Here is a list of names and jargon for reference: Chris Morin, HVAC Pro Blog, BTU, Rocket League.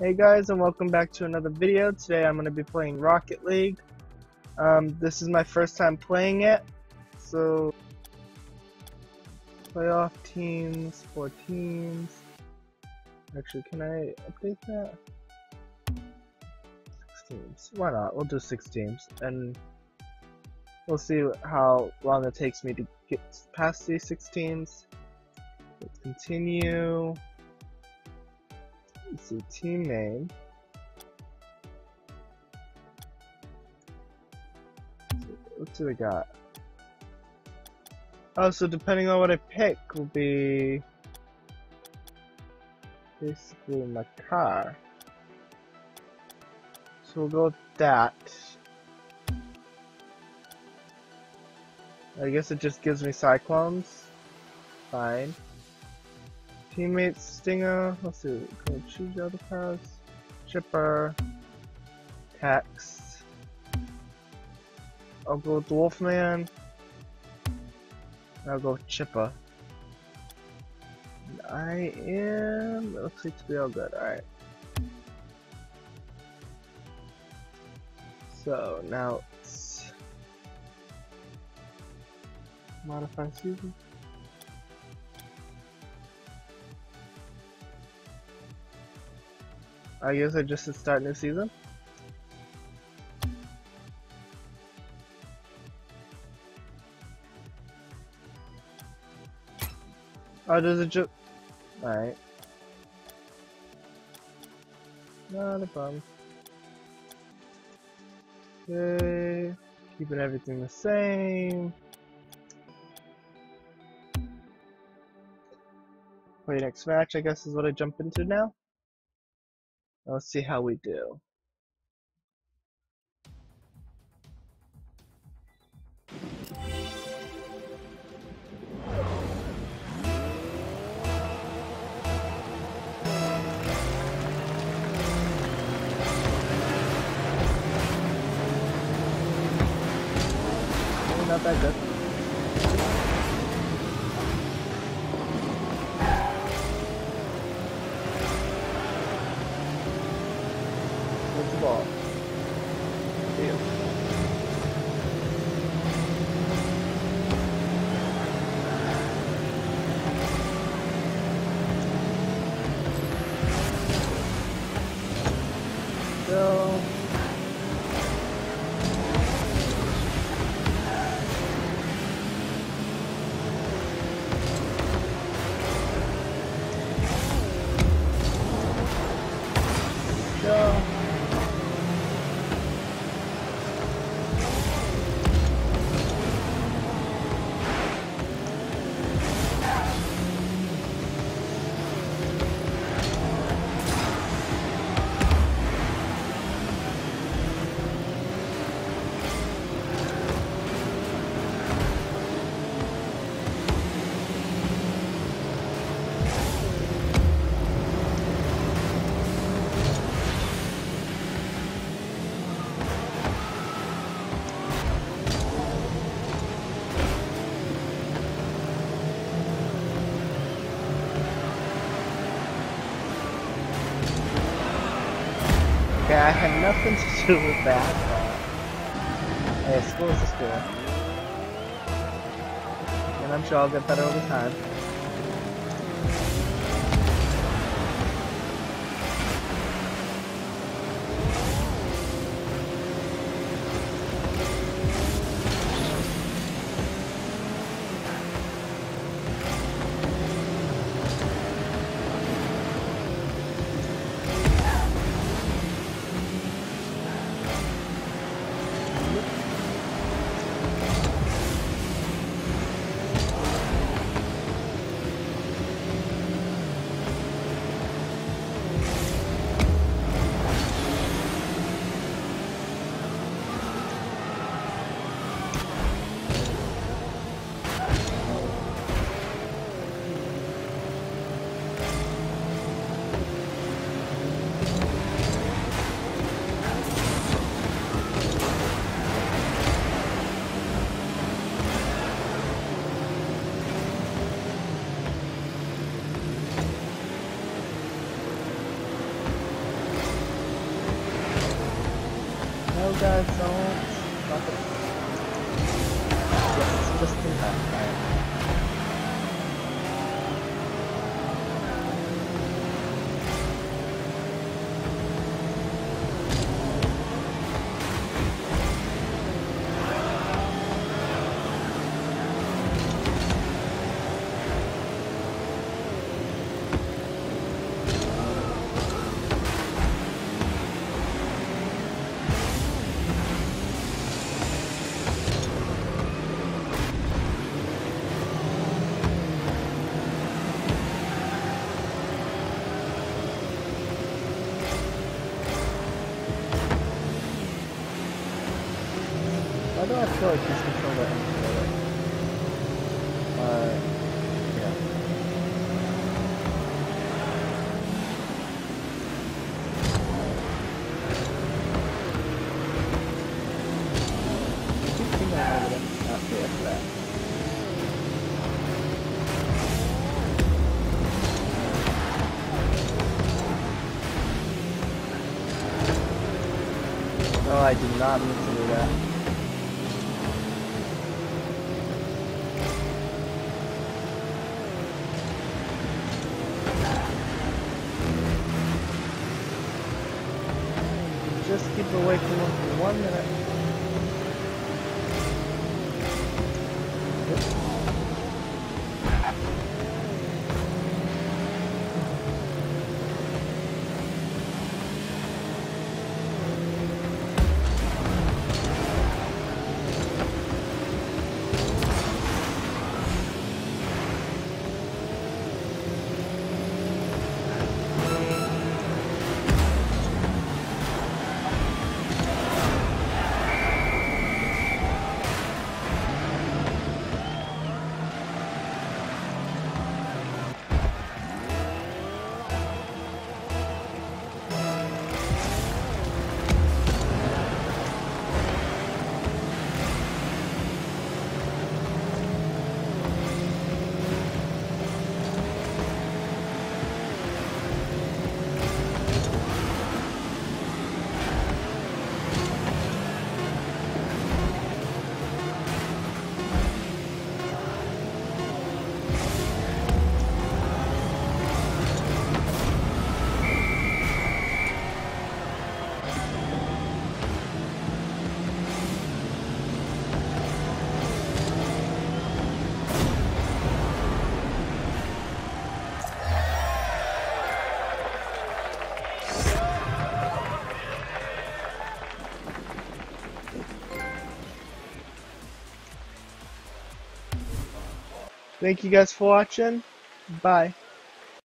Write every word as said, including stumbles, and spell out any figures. Hey guys, and welcome back to another video. Today I'm going to be playing Rocket League. Um, this is my first time playing it. So, playoff teams, four teams. Actually, can I update that? Six teams. Why not? We'll do six teams. And we'll see how long it takes me to get past these six teams. Let's continue. Let's see, team name. What do we got? Oh, so depending on what I pick will be basically my car. So we'll go with that. I guess it just gives me cyclones. Fine. Teammate Stinger, let's see, can I choose the other cars? Chipper, Tex, I'll go with Wolfman, and I'll go with Chipper. And I am, it looks like to be all good, alright. So now it's modify season. I guess I just should start new season. Oh, does it just... Alright. Not a problem. Okay. Keeping everything the same. Play next match, I guess, is what I jump into now. Let's see how we do. Not that good. Ball. Damn. Go. Go. I had nothing to do with that, but hey, school is a school. And I'm sure I'll get better over time. No guys, don't fuck it. Yes, just in time, alright. I don't feel like this controller is better. Uh, yeah. I keep thinking I have it after after that. No, I did not mean to do that. Just keep awake for one minute. Thank you guys for watching. Bye.